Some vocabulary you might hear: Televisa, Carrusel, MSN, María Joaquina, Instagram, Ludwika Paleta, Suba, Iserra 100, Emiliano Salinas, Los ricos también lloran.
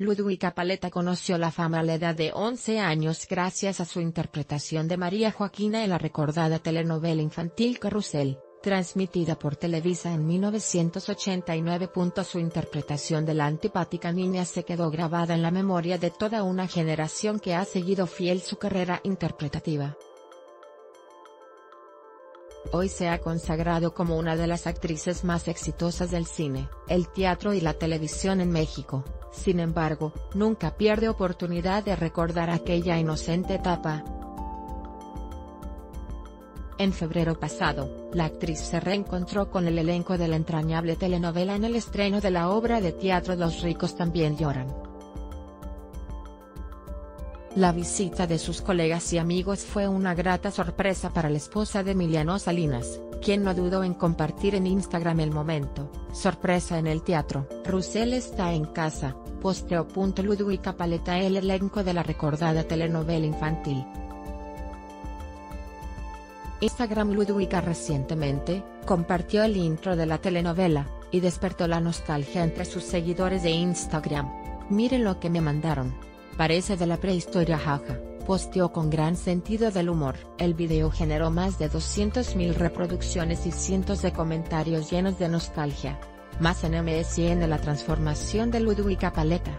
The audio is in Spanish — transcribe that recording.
Ludwika Paleta conoció la fama a la edad de 11 años gracias a su interpretación de María Joaquina en la recordada telenovela infantil Carrusel, transmitida por Televisa en 1989. Su interpretación de la antipática niña se quedó grabada en la memoria de toda una generación que ha seguido fiel su carrera interpretativa. Hoy se ha consagrado como una de las actrices más exitosas del cine, el teatro y la televisión en México. Sin embargo, nunca pierde oportunidad de recordar aquella inocente etapa. En febrero pasado, la actriz se reencontró con el elenco de la entrañable telenovela en el estreno de la obra de teatro Los ricos también lloran. La visita de sus colegas y amigos fue una grata sorpresa para la esposa de Emiliano Salinas, quien no dudó en compartir en Instagram el momento. Sorpresa en el teatro. Carrusel está en casa, posteo. Ludwika Paleta. El elenco de la recordada telenovela infantil. Instagram. Ludwika recientemente compartió el intro de la telenovela, y despertó la nostalgia entre sus seguidores de Instagram. Miren lo que me mandaron. Parece de la prehistoria, jaja, posteó con gran sentido del humor. El video generó más de 200.000 reproducciones y cientos de comentarios llenos de nostalgia. Más en MSN. La transformación de Ludwika Paleta.